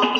Blow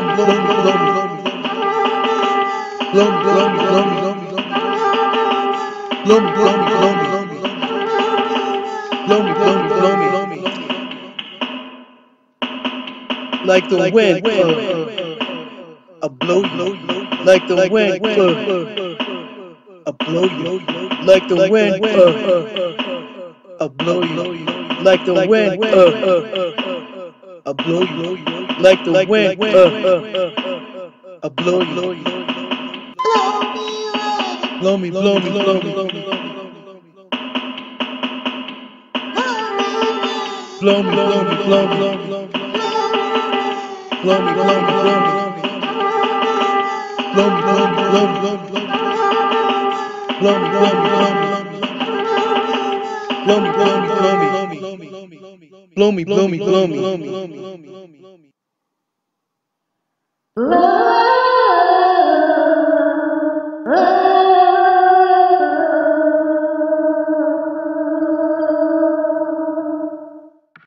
me away. Blow me. Blow me. Like the wind, a blow you. Like the wind, a blow you. Like the wind, a blow you. Like the wind, a blow you. Like the wind, a blow you. Blow me. Blow me.